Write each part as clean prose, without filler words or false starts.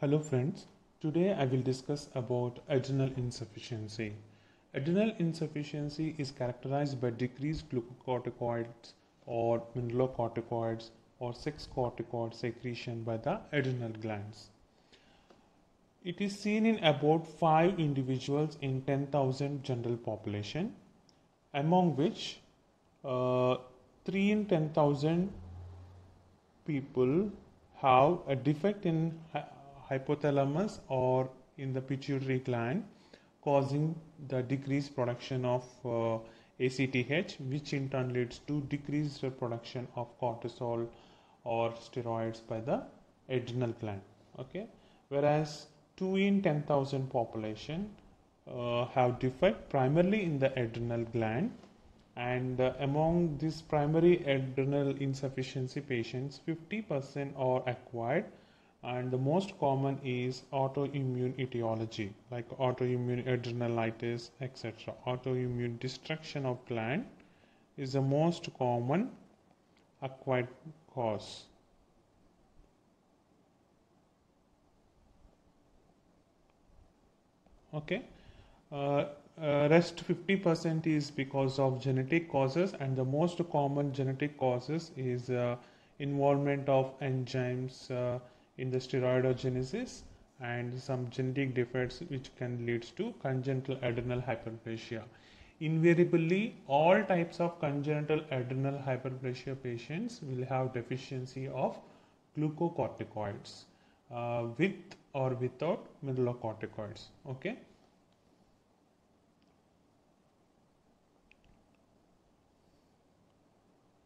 Hello friends, today I will discuss about adrenal insufficiency. Adrenal insufficiency is characterized by decreased glucocorticoids or mineralocorticoids or 6-corticoid secretion by the adrenal glands. It is seen in about 5 individuals in 10,000 general population, among which 3 in 10,000 people have a defect in hypothalamus or in the pituitary gland, causing the decreased production of ACTH, which in turn leads to decreased production of cortisol or steroids by the adrenal gland. Okay, whereas 2 in 10,000 population have defect primarily in the adrenal gland, and among these primary adrenal insufficiency patients, 50% are acquired, and the most common is autoimmune etiology like autoimmune adrenalitis, etc. Autoimmune destruction of gland is the most common acquired cause. Okay, rest 50% is because of genetic causes, and the most common genetic causes is involvement of enzymes in the steroidogenesis and some genetic defects which can lead to congenital adrenal hyperplasia. Invariably, all types of congenital adrenal hyperplasia patients will have deficiency of glucocorticoids with or without mineralocorticoids. Okay.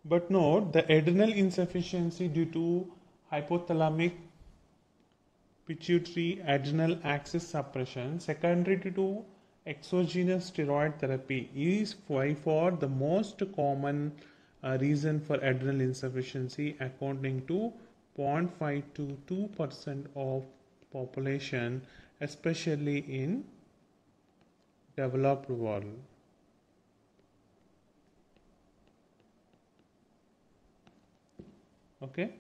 But note, the adrenal insufficiency due to hypothalamic pituitary adrenal axis suppression secondary to exogenous steroid therapy is by far the most common reason for adrenal insufficiency, accounting to 0.5 to 2% of population, especially in developed world. Okay.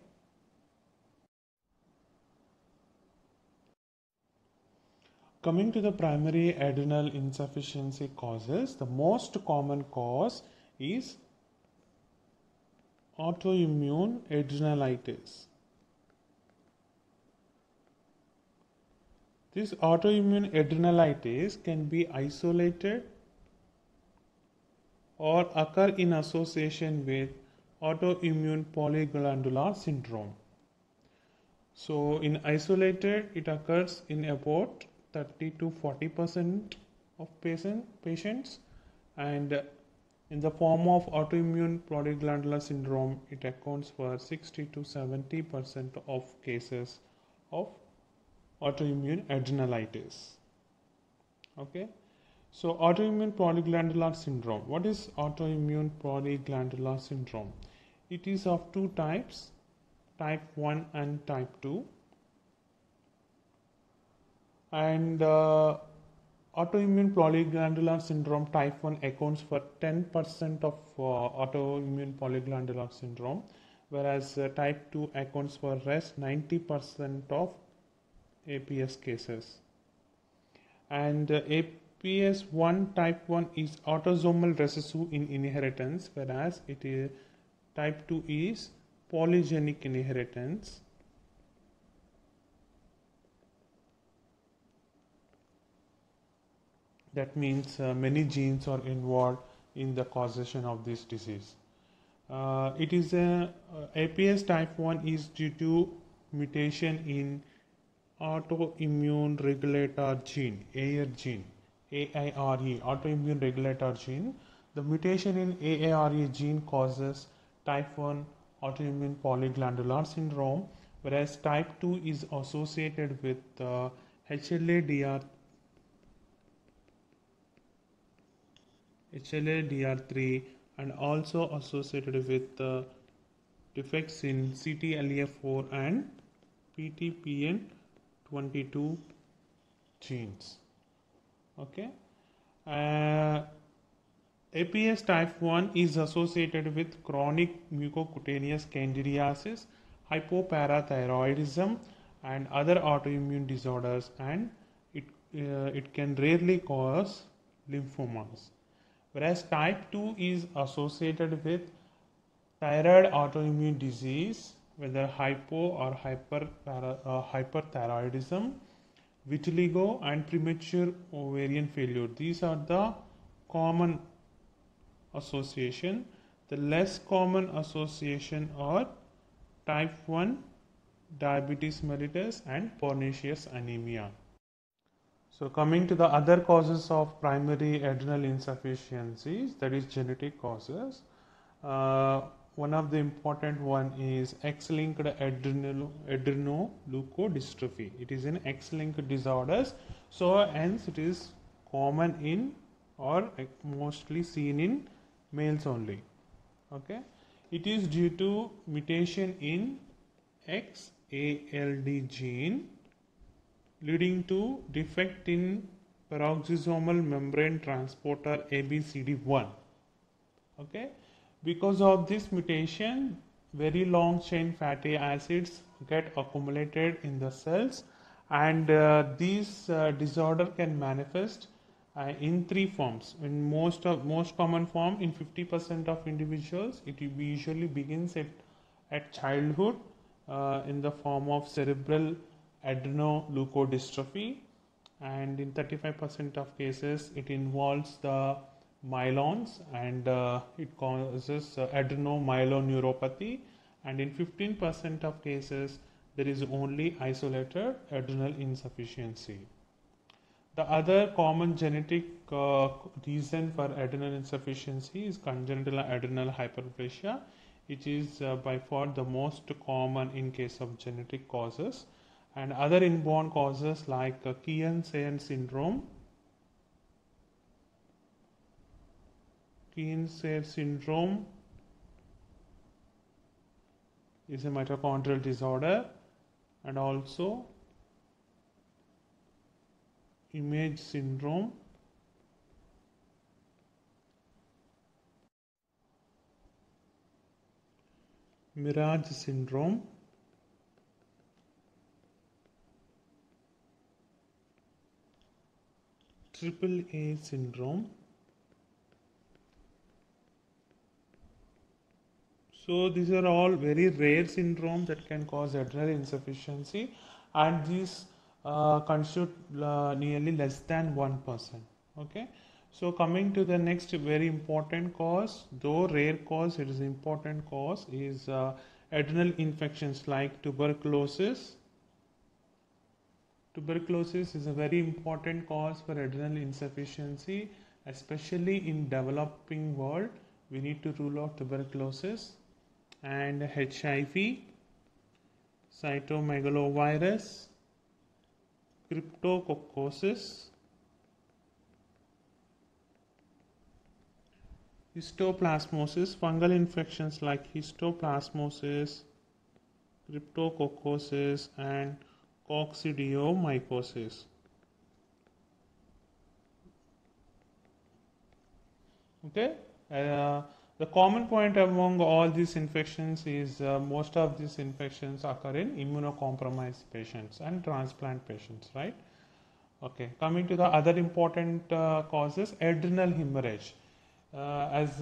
Coming to the primary adrenal insufficiency causes, the most common cause is autoimmune adrenalitis. This autoimmune adrenalitis can be isolated or occur in association with autoimmune polyglandular syndrome. So in isolated, it occurs in about 30 to 40% of patients, and in the form of autoimmune polyglandular syndrome, it accounts for 60 to 70% of cases of autoimmune adrenalitis. Okay, so autoimmune polyglandular syndrome. What is autoimmune polyglandular syndrome? It is of two types, type 1 and type 2. And autoimmune polyglandular syndrome type 1 accounts for 10% of autoimmune polyglandular syndrome, whereas type 2 accounts for rest 90% of APS cases. And APS1 type 1 is autosomal recessive in inheritance, whereas it is type 2 is polygenic inheritance. That means many genes are involved in the causation of this disease. It is APS type 1 is due to mutation in autoimmune regulator gene, AIRE gene, AIRE, autoimmune regulator gene. The mutation in AIRE gene causes type 1 autoimmune polyglandular syndrome, whereas type 2 is associated with HLA-DR3 and also associated with defects in CTLA-4 and PTPN-22 genes. Okay, APS type 1 is associated with chronic mucocutaneous candidiasis, hypoparathyroidism, and other autoimmune disorders, and it can rarely cause lymphomas. Whereas type 2 is associated with thyroid autoimmune disease, whether hypo or hyperthyroidism, vitiligo, and premature ovarian failure. These are the common association. The less common association are type 1 diabetes mellitus and pernicious anemia. So coming to the other causes of primary adrenal insufficiencies, that is genetic causes. One of the important one is X linked adrenoleukodystrophy. It is an X linked disorders, so hence it is common in or mostly seen in males only. Okay, it is due to mutation in XALD gene, leading to defect in peroxisomal membrane transporter ABCD1. Okay, because of this mutation, very long chain fatty acids get accumulated in the cells, and these disorder can manifest in three forms. In most common form, in 50% of individuals, it usually begins at childhood in the form of cerebral adrenoleukodystrophy, and in 35% of cases, it involves the myelons, and it causes adrenomyeloneuropathy, and in 15% of cases, there is only isolated adrenal insufficiency. The other common genetic reason for adrenal insufficiency is congenital adrenal hyperplasia, which is by far the most common in case of genetic causes, and other inborn causes like Kearns-Sayre syndrome, is a mitochondrial disorder, and also Image syndrome. Mirage syndrome. AAA syndrome. So these are all very rare syndromes that can cause adrenal insufficiency, and these constitute nearly less than 1%. Okay, so coming to the next very important cause, though rare cause, it is important cause, is adrenal infections like tuberculosis. Tuberculosis is a very important cause for adrenal insufficiency, especially in developing world. We need to rule out tuberculosis, and HIV, cytomegalovirus, cryptococcosis, histoplasmosis, fungal infections like histoplasmosis, cryptococcosis, and coccidiomycosis. Okay, the common point among all these infections is most of these infections occur in immunocompromised patients and transplant patients, right? Okay, coming to the other important causes, adrenal hemorrhage. As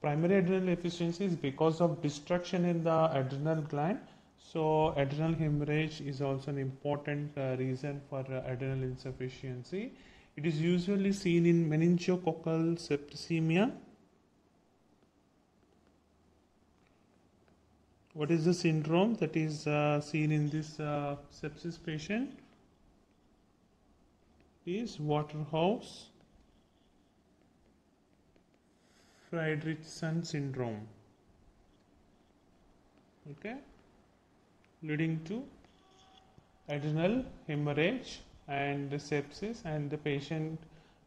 primary adrenal insufficiency is because of destruction in the adrenal gland, so adrenal hemorrhage is also an important reason for adrenal insufficiency. It is usually seen in meningococcal septicemia. What is the syndrome that is seen in this sepsis patient? It is Waterhouse Friedrichsen syndrome. Okay, leading to adrenal hemorrhage and sepsis, and the patient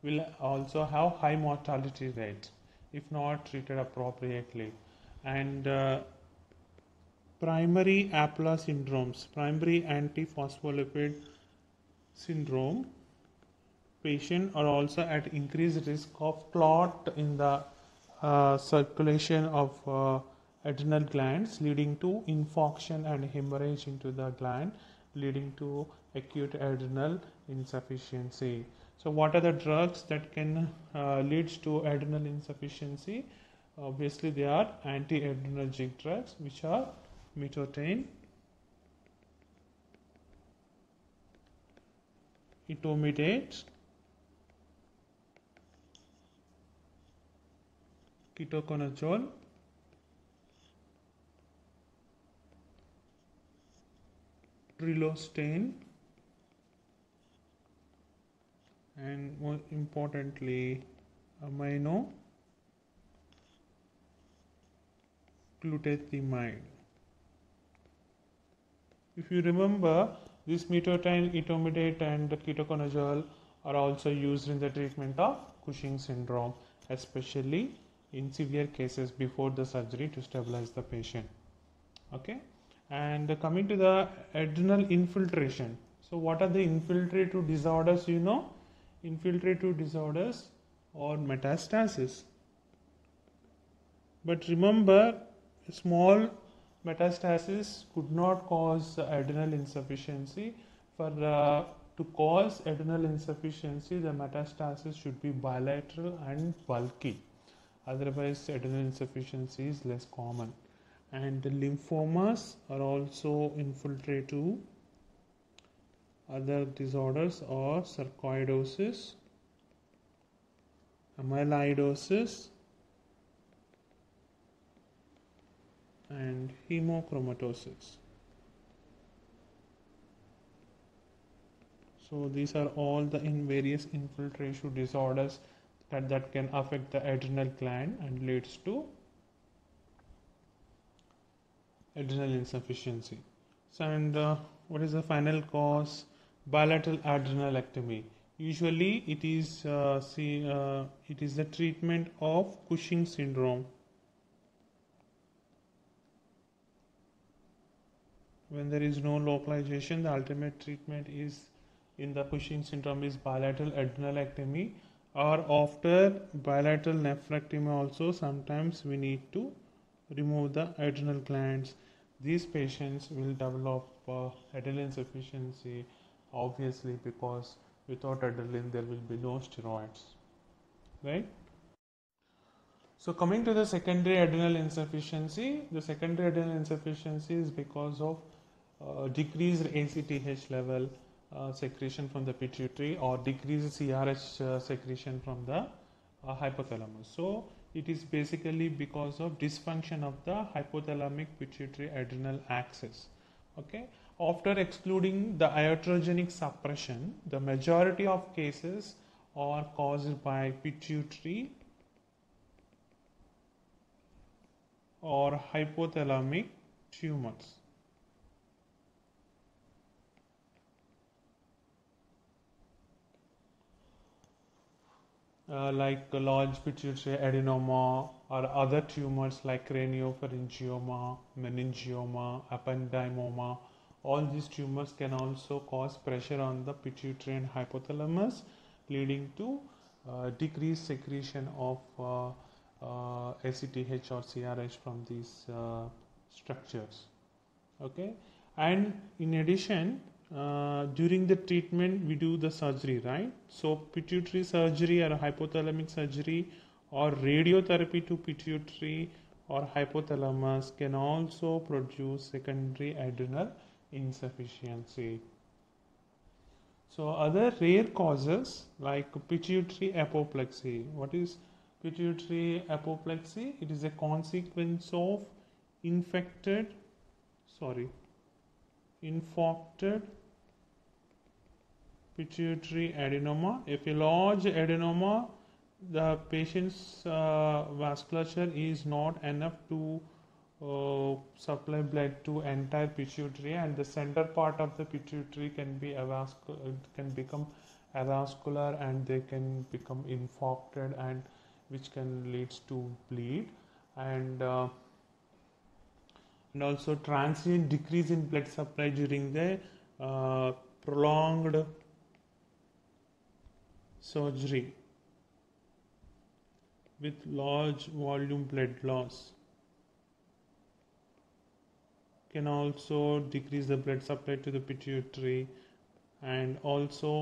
will also have high mortality rate if not treated appropriately. And primary APLA syndromes, primary antiphospholipid syndrome patients are also at increased risk of clot in the circulation of adrenal glands, leading to infarction and hemorrhage into the gland, leading to acute adrenal insufficiency. So what are the drugs that can lead to adrenal insufficiency? Obviously they are anti-adrenergic drugs, which are mitotane, etomidate, ketoconazole, Trilostane, and more importantly amino glutathione. If you remember, this mitotane, etomidate and the ketoconazole are also used in the treatment of Cushing syndrome, especially in severe cases before the surgery to stabilize the patient. Okay, and coming to the adrenal infiltration. So what are the infiltrative disorders? You know, infiltrative disorders or metastasis. But remember, small metastasis could not cause adrenal insufficiency. For to cause adrenal insufficiency, the metastasis should be bilateral and bulky. Otherwise, adrenal insufficiency is less common. And the lymphomas are also infiltrative. Other disorders are sarcoidosis, amyloidosis, and hemochromatosis. So these are all the various infiltrative disorders that can affect the adrenal gland and leads to adrenal insufficiency. So, and what is the final cause? Bilateral adrenalectomy. Usually it is the treatment of Cushing syndrome. When there is no localization, the ultimate treatment is in the Cushing syndrome is bilateral adrenalectomy, or after bilateral nephrectomy also sometimes we need to remove the adrenal glands. These patients will develop adrenal insufficiency, obviously, because without adrenaline there will be no steroids, right? So coming to the secondary adrenal insufficiency, the secondary adrenal insufficiency is because of decreased ACTH level secretion from the pituitary or decreased CRH secretion from the hypothalamus. So it is basically because of dysfunction of the hypothalamic pituitary adrenal axis. Okay, after excluding the iatrogenic suppression, the majority of cases are caused by pituitary or hypothalamic tumors. Like large pituitary adenoma or other tumors like craniopharyngioma, meningioma, appendymoma. All these tumors can also cause pressure on the pituitary and hypothalamus, leading to decreased secretion of ACTH or CRH from these structures. Okay, and in addition, during the treatment we do the surgery, right? So pituitary surgery or hypothalamic surgery or radiotherapy to pituitary or hypothalamus can also produce secondary adrenal insufficiency. So other rare causes like pituitary apoplexy. What is pituitary apoplexy? It is a consequence of infarcted pituitary adenoma. If a large adenoma, the patient's vasculature is not enough to supply blood to entire pituitary, and the center part of the pituitary can be can become avascular, and they can become infarcted, and which can leads to bleed, and also transient decrease in blood supply during the prolonged surgery with large volume blood loss. can also decrease the blood supply to the pituitary, and also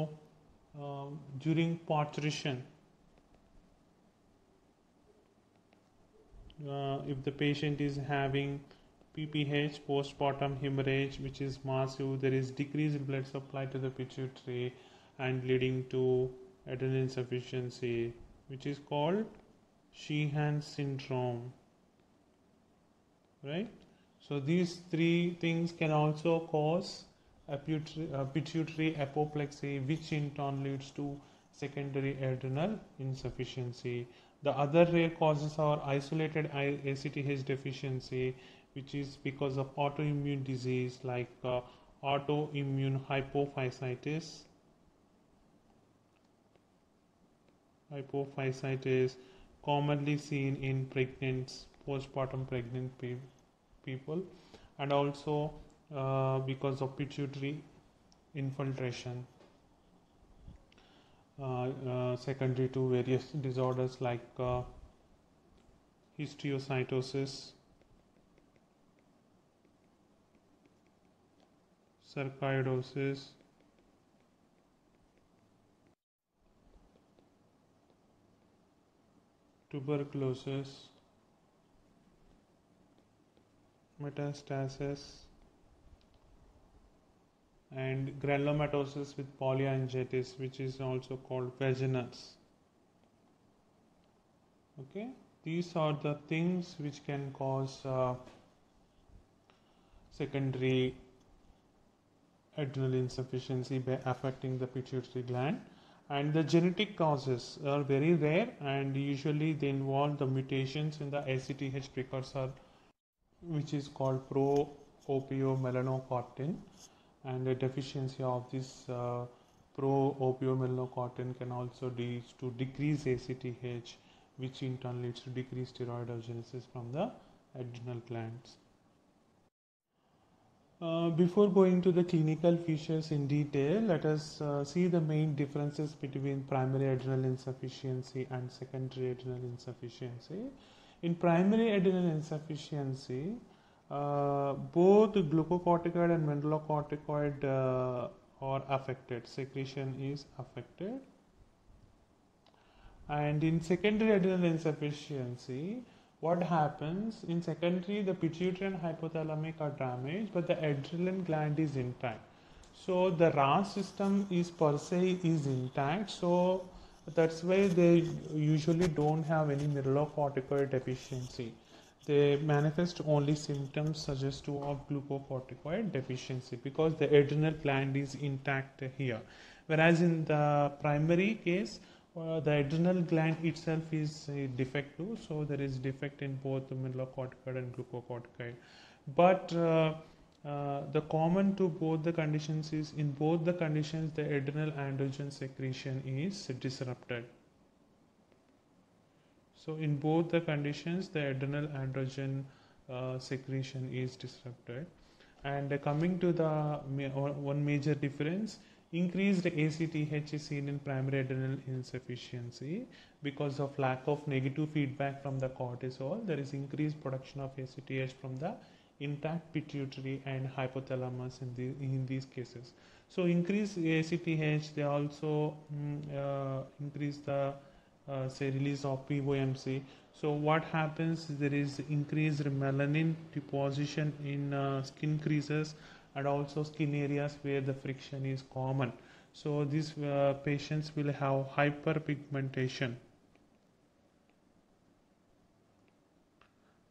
during parturition, if the patient is having PPH, postpartum hemorrhage, which is massive, there is decreased blood supply to the pituitary and leading to adrenal insufficiency, which is called Sheehan syndrome, right? So these three things can also cause pituitary apoplexy, which in turn leads to secondary adrenal insufficiency. The other rare causes are isolated ACTH deficiency, which is because of autoimmune disease like autoimmune hypophysitis, commonly seen in pregnant, postpartum pregnant people, and also because of pituitary infiltration, secondary to various disorders like histiocytosis, sarcoidosis, tuberculosis, metastasis, and granulomatosis with polyangiitis, which is also called vaginas. Okay, these are the things which can cause secondary adrenal insufficiency by affecting the pituitary gland. And the genetic causes are very rare, and usually they involve the mutations in the ACTH precursor, which is called pro-opiomelanocortin, and the deficiency of this pro-opiomelanocortin can also lead to decreased ACTH, which in turn leads to decreased steroidogenesis from the adrenal glands. Before going to the clinical features in detail, let us see the main differences between primary adrenal insufficiency and secondary adrenal insufficiency. In primary adrenal insufficiency, both glucocorticoid and mineralocorticoid are affected, secretion is affected. And in secondary adrenal insufficiency, what happens in secondary, the pituitary and hypothalamic are damaged, but the adrenal gland is intact. So the RAS system is per se is intact. So that's why they usually don't have any mineralocorticoid deficiency. They manifest only symptoms suggestive of glucocorticoid deficiency because the adrenal gland is intact here. Whereas in the primary case, the adrenal gland itself is defective, so there is defect in both the mineralocorticoid and glucocorticoid. But the common to both the conditions is, in both the conditions, the adrenal androgen secretion is disrupted. So in both the conditions, the adrenal androgen secretion is disrupted. And coming to the one major difference, increased ACTH is seen in primary adrenal insufficiency because of lack of negative feedback from the cortisol. There is increased production of ACTH from the intact pituitary and hypothalamus in these cases. So increased ACTH, they also increase the release of POMC. So what happens, there is increased melanin deposition in skin creases and also skin areas where the friction is common. So these patients will have hyperpigmentation.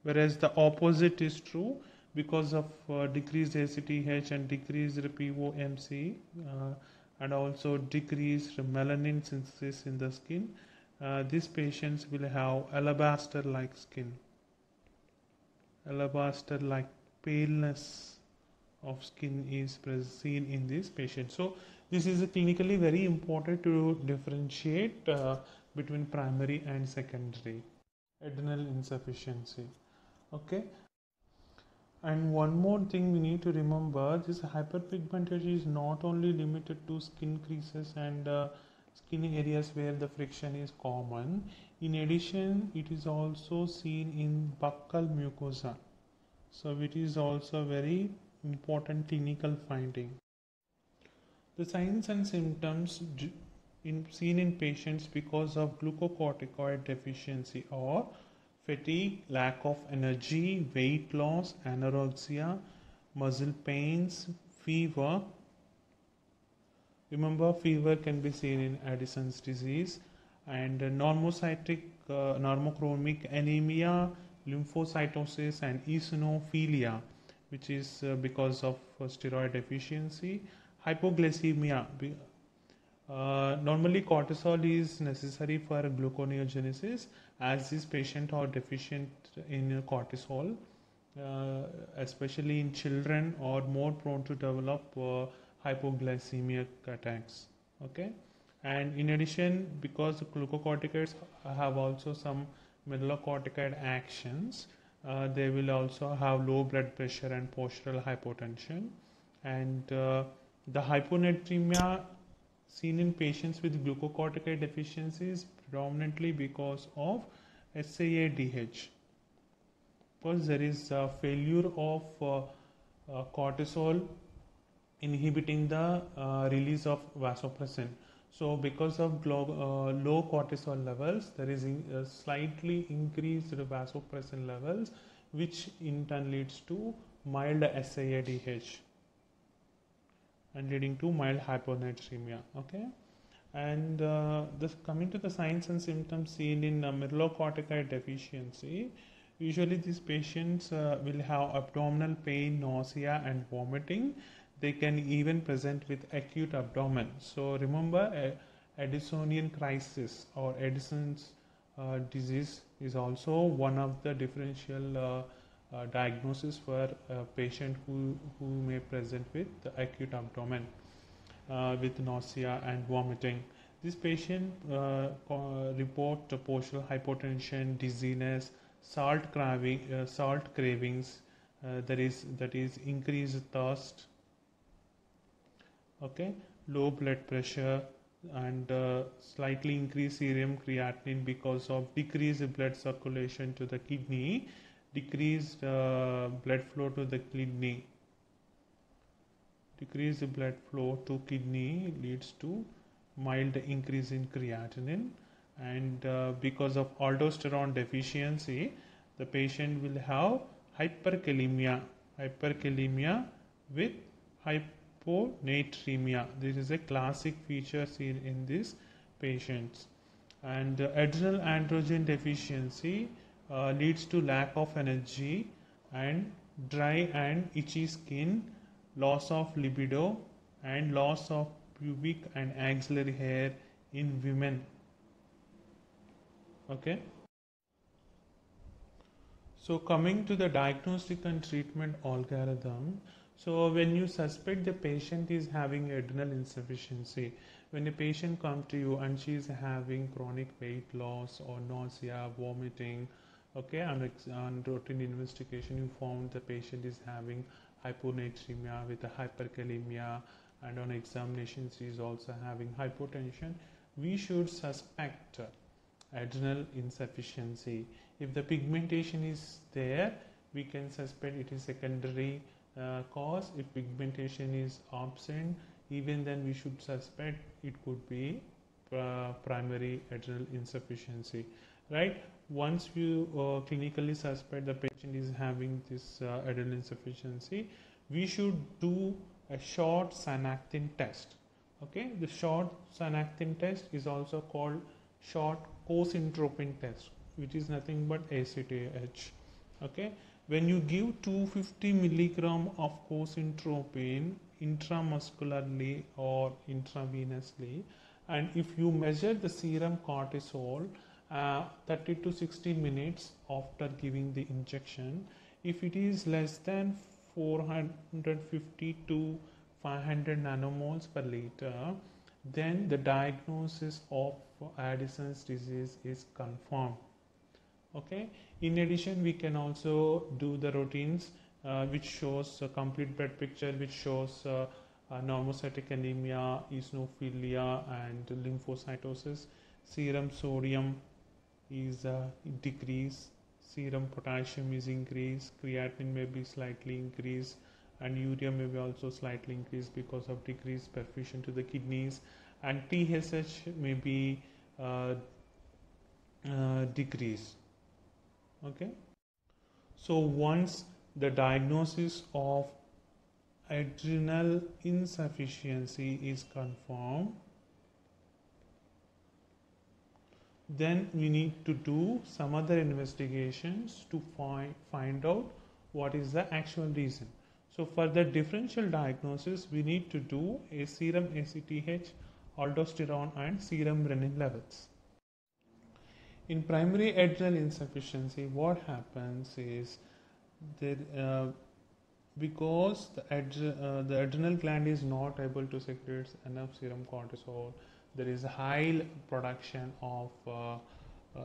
Whereas the opposite is true because of decreased ACTH and decreased POMC and also decreased melanin synthesis in the skin. These patients will have alabaster-like skin, alabaster-like paleness of skin is seen in this patient. So this is clinically very important to differentiate between primary and secondary adrenal insufficiency. Okay, and one more thing we need to remember, this hyperpigmentation is not only limited to skin creases and skin areas where the friction is common. In addition, it is also seen in buccal mucosa. So it is also a very important clinical finding. The signs and symptoms seen in patients because of glucocorticoid deficiency are fatigue, lack of energy, weight loss, anorexia, muscle pains, fever. Remember, fever can be seen in Addison's disease, and normocytic, normochromic anemia, lymphocytosis, and eosinophilia, which is because of steroid deficiency. Hypoglycemia. Normally, cortisol is necessary for gluconeogenesis, as this patient are deficient in cortisol, especially in children, or more prone to develop hypoglycemic attacks. Okay, and in addition, because glucocorticoids have also some middle-corticoid actions, they will also have low blood pressure and postural hypotension. And the hyponatremia seen in patients with glucocorticoid deficiencies predominantly because of SIADH, because there is a failure of cortisol inhibiting the release of vasopressin. So because of low cortisol levels, there is a slightly increased vasopressin levels, which in turn leads to mild SIADH and leading to mild hyponatremia. Okay, and coming to the signs and symptoms seen in miralocorticoid deficiency, usually these patients will have abdominal pain, nausea, and vomiting. They can even present with acute abdomen. So remember, Addisonian crisis or Addison's disease is also one of the differential diagnosis for a patient who may present with acute abdomen with nausea and vomiting. This patient report postural hypotension, dizziness, salt cravings, that is increased thirst. Okay, low blood pressure and slightly increased serum creatinine because of decreased blood circulation to the kidney, decreased blood flow to kidney leads to mild increase in creatinine. And because of aldosterone deficiency, the patient will have hyperkalemia with hyponatremia. This is a classic feature seen in these patients. And adrenal androgen deficiency leads to lack of energy and dry and itchy skin, loss of libido, and loss of pubic and axillary hair in women. Okay. So coming to the diagnostic and treatment algorithm. So when you suspect the patient is having adrenal insufficiency, when a patient comes to you and she is having chronic weight loss or nausea, vomiting, okay, on routine investigation you found the patient is having hyponatremia with a hyperkalemia, and on examination she is also having hypotension, we should suspect adrenal insufficiency. If the pigmentation is there, we can suspect it is secondary cause. If pigmentation is absent, even then we should suspect it could be primary adrenal insufficiency, right? Once you clinically suspect the patient is having this adrenal insufficiency, we should do a short synactin test. Okay, the short synactin test is also called short cosyntropin test, which is nothing but ACTH. Okay, when you give 250 milligram of cosyntropin intramuscularly or intravenously, and if you measure the serum cortisol 30 to 60 minutes after giving the injection, if it is less than 450 to 500 nanomoles per liter, then the diagnosis of Addison's disease is confirmed. Okay, in addition, we can also do the routines which shows a complete blood picture, which shows normocytic anemia, eosinophilia, and lymphocytosis. Serum sodium is decreased, serum potassium is increased, creatinine may be slightly increased, and urea may be also slightly increased because of decreased perfusion to the kidneys, and TSH may be decreased. Okay. So once the diagnosis of adrenal insufficiency is confirmed, then we need to do some other investigations to find out what is the actual reason. So for the differential diagnosis, we need to do a serum ACTH, aldosterone and serum renin levels. In primary adrenal insufficiency, what happens is that because the adrenal gland is not able to secrete enough serum cortisol, there is high production of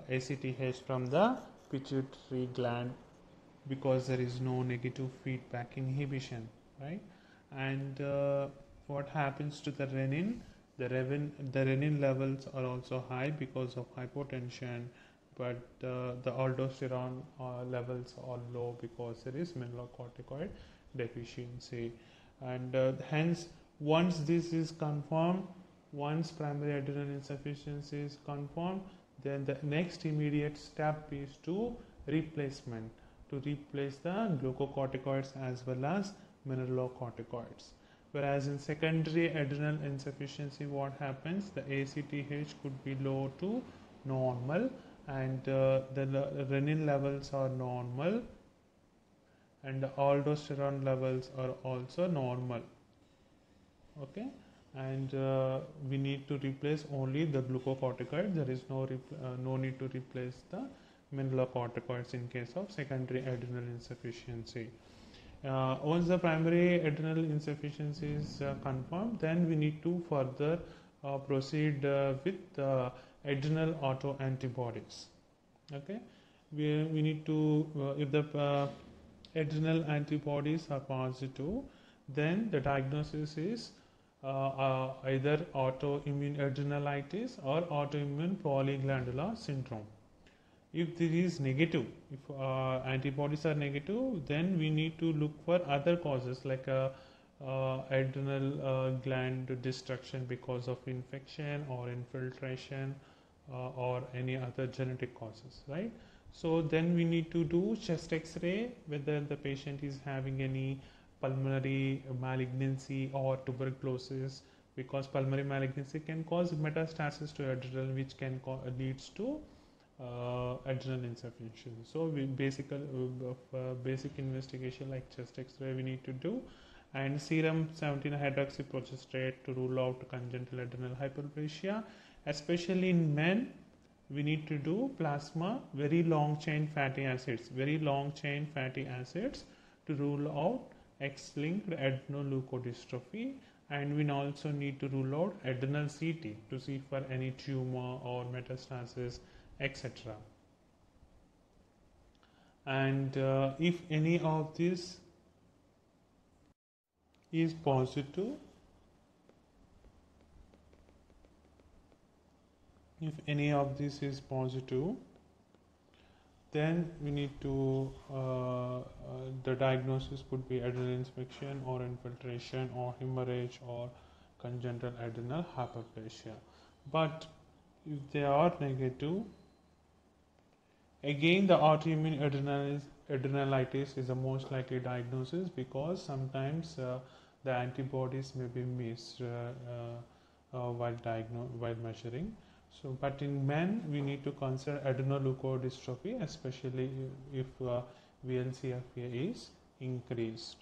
ACTH from the pituitary gland because there is no negative feedback inhibition, right? And what happens to the renin? The renin levels are also high because of hypotension, but the aldosterone levels are low because there is mineralocorticoid deficiency. And hence, once this is confirmed, once primary adrenal insufficiency is confirmed, then the next immediate step is to replacement, to replace the glucocorticoids as well as mineralocorticoids. Whereas in secondary adrenal insufficiency, what happens? The ACTH could be low to normal, and the renin levels are normal, and the aldosterone levels are also normal. Okay. And we need to replace only the glucocorticoid. There is no need to replace the mineralocorticoids in case of secondary adrenal insufficiency. Once the primary adrenal insufficiency is confirmed, then we need to further proceed with adrenal autoantibodies. Okay, we need to, if the adrenal antibodies are positive, then the diagnosis is either autoimmune adrenalitis or autoimmune polyglandular syndrome. If this is negative, if antibodies are negative, then we need to look for other causes like adrenal gland destruction because of infection or infiltration or any other genetic causes, right? So then we need to do chest X-ray, whether the patient is having any pulmonary malignancy or tuberculosis, because pulmonary malignancy can cause metastasis to adrenal, which can leads to adrenal insufficiency. So we basic investigation like chest X-ray we need to do, and serum 17-hydroxyprogesterate to rule out congenital adrenal hyperplasia. Especially in men, we need to do plasma very long chain fatty acids, to rule out X linked adrenoleukodystrophy, and we also need to rule out adrenal CT to see for any tumor or metastasis, etc. And if any of this is positive, then we need to, the diagnosis could be adrenal inspection or infiltration or hemorrhage or congenital adrenal hyperplasia. But if they are negative, again the autoimmune adrenalitis is the most likely diagnosis, because sometimes the antibodies may be missed while measuring. So, but in men, we need to consider adrenoleukodystrophy, especially if VLCFA is increased.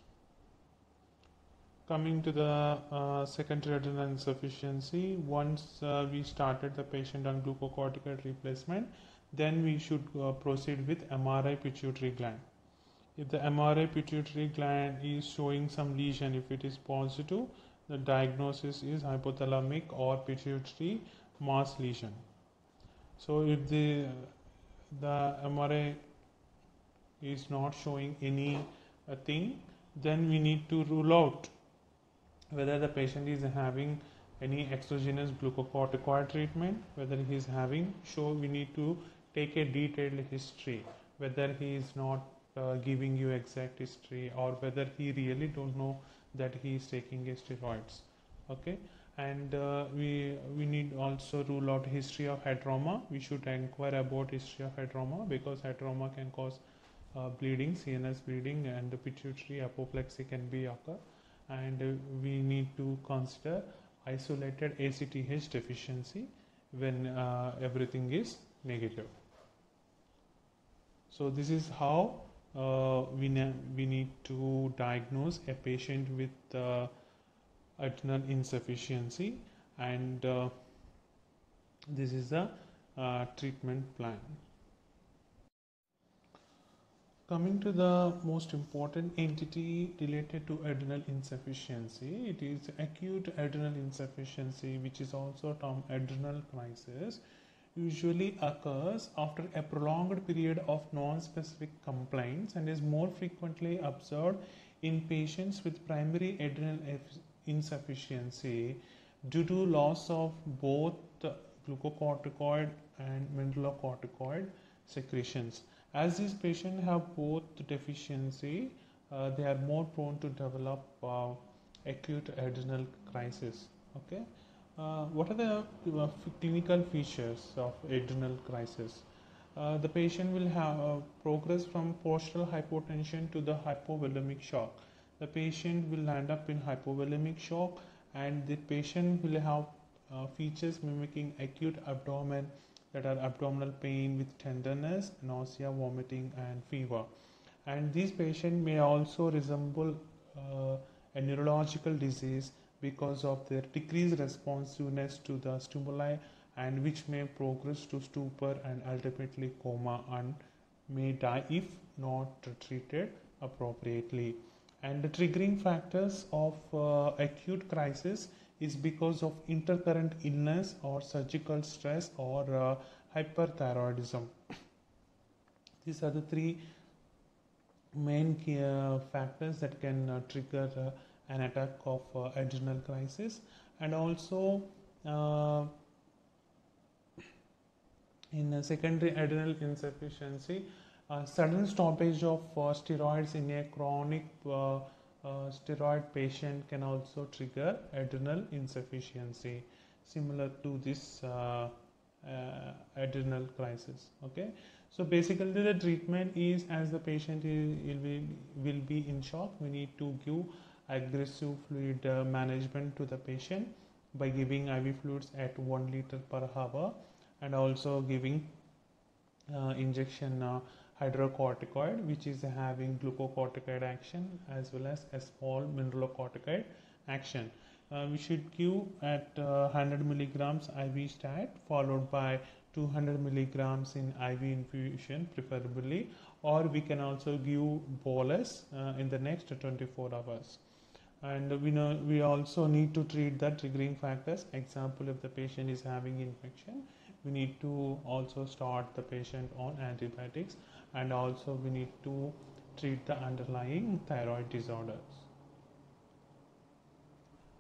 Coming to the secondary adrenal insufficiency, once we started the patient on glucocorticoid replacement, then we should proceed with MRI pituitary gland. If the MRI pituitary gland is showing some lesion, if it is positive, the diagnosis is hypothalamic or pituitary mass lesion. So if the MRI is not showing any thing, then we need to rule out whether the patient is having any exogenous glucocorticoid treatment, whether he is having. So we need to take a detailed history, whether he is not giving you exact history or whether he really don't know that he is taking steroids. Okay, and we need also rule out history of heteroma. We should inquire about history of heteroma because heteroma can cause bleeding, CNS bleeding, and the pituitary apoplexy can be occur. And we need to consider isolated ACTH deficiency when everything is negative. So this is how we need to diagnose a patient with adrenal insufficiency, and this is the treatment plan. Coming to the most important entity related to adrenal insufficiency, it is acute adrenal insufficiency, which is also termed adrenal crisis. Usually occurs after a prolonged period of non-specific complaints and is more frequently observed in patients with primary adrenal insufficiency due to loss of both glucocorticoid and mineralocorticoid secretions. As these patients have both deficiency, they are more prone to develop acute adrenal crisis. Okay. What are the clinical features of adrenal crisis? The patient will have progress from postural hypotension to the hypovolemic shock. The patient will land up in hypovolemic shock, and the patient will have features mimicking acute abdomen, that are abdominal pain with tenderness, nausea, vomiting, and fever. And these patients may also resemble a neurological disease because of their decreased responsiveness to the stimuli, and which may progress to stupor and ultimately coma, and may die if not treated appropriately. And the triggering factors of acute crisis is because of intercurrent illness or surgical stress or hyperthyroidism. These are the three main factors that can trigger an attack of adrenal crisis. And also in secondary adrenal insufficiency, sudden stoppage of steroids in a chronic steroid patient can also trigger adrenal insufficiency, similar to this adrenal crisis. Okay, so basically the treatment is, as the patient will be in shock, we need to give aggressive fluid management to the patient by giving IV fluids at 1 liter per hour, and also giving injection hydrocorticoid, which is having glucocorticoid action as well as a small mineralocorticoid action. We should give at 100 milligrams IV stat followed by 200 milligrams in IV infusion preferably, or we can also give bolus in the next 24 hours. And we know we also need to treat the triggering factors. Example, if the patient is having infection, we need to also start the patient on antibiotics, and also we need to treat the underlying thyroid disorders.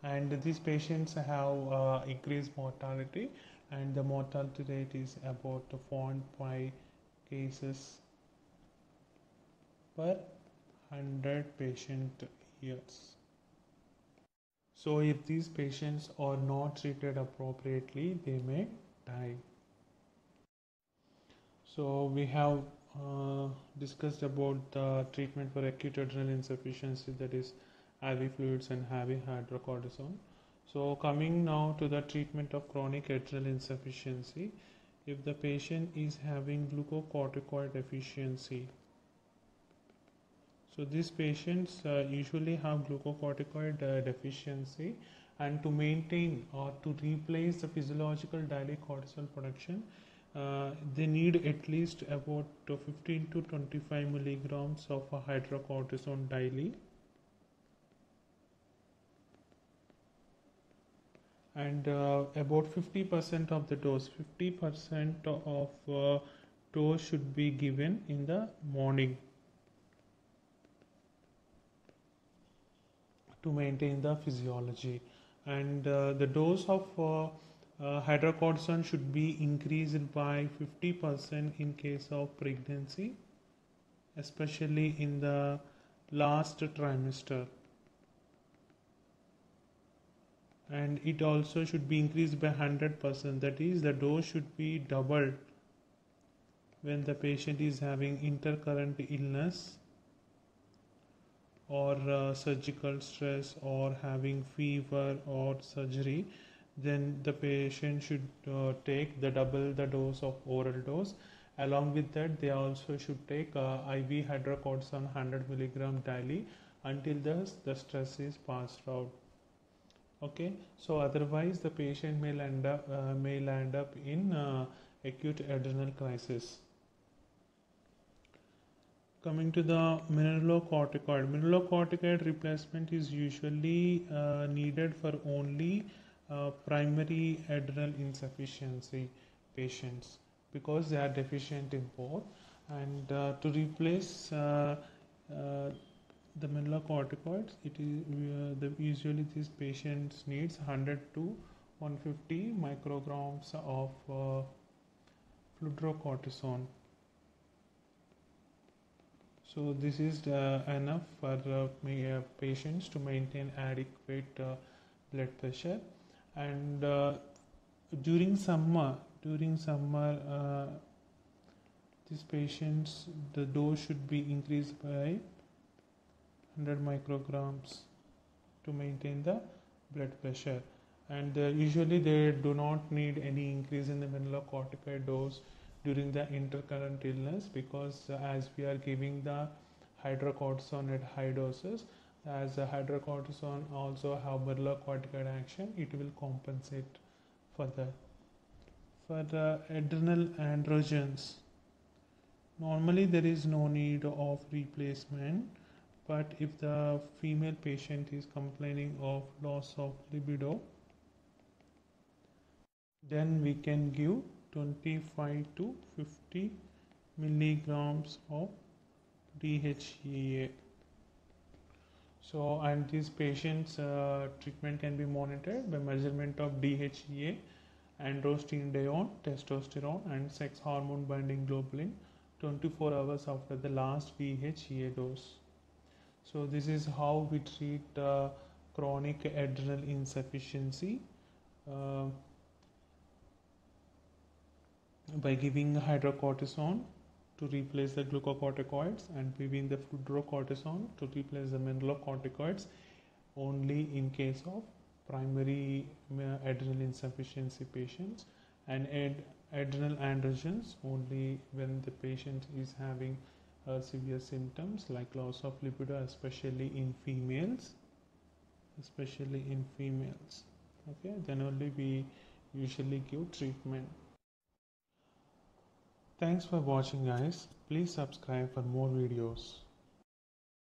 And these patients have increased mortality, and the mortality rate is about 4.5 cases per 100 patient years. So if these patients are not treated appropriately, they may die. So we have discussed about the treatment for acute adrenal insufficiency, that is IV fluids and IV hydrocortisone. So coming now to the treatment of chronic adrenal insufficiency. If the patient is having glucocorticoid deficiency, so these patients usually have glucocorticoid deficiency, and to maintain or to replace the physiological daily cortisol production, they need at least about 15 to 25 milligrams of hydrocortisone daily. And about 50% of the dose, 50% of dose should be given in the morning to maintain the physiology. And the dose of hydrocortisone should be increased by 50% in case of pregnancy especially in the last trimester, and it also should be increased by 100%, that is the dose should be doubled when the patient is having intercurrent illness or surgical stress or having fever or surgery. Then the patient should take the double the dose of oral dose. Along with that, they also should take IV hydrocortisone 100 milligram daily until the stress is passed out. Okay, so otherwise the patient may land up in acute adrenal crisis. Coming to the mineralocorticoid. Mineralocorticoid replacement is usually needed for only primary adrenal insufficiency patients, because they are deficient in both, and to replace the mineralocorticoids, it is usually these patients needs 100 to 150 micrograms of fludrocortisone. So this is enough for patients to maintain adequate blood pressure. And during summer, these patients, the dose should be increased by 100 micrograms to maintain the blood pressure. And usually they do not need any increase in the mineralocorticoid dose during the intercurrent illness, because as we are giving the hydrocortisone at high doses, as the hydrocortisone also have mineralocorticoid action, it will compensate for that. For the adrenal androgens, normally there is no need of replacement, but if the female patient is complaining of loss of libido, then we can give 25 to 50 milligrams of DHEA. So, and these patients' treatment can be monitored by measurement of DHEA, androstenedione, testosterone, and sex hormone binding globulin 24 hours after the last DHEA dose. So this is how we treat chronic adrenal insufficiency by giving hydrocortisone to replace the glucocorticoids and giving the fludrocortisone to replace the mineralocorticoids only in case of primary adrenal insufficiency patients, and adrenal androgens only when the patient is having severe symptoms like loss of libido, especially in females. Okay, then only we usually give treatment. Thanks for watching, guys. Please subscribe for more videos.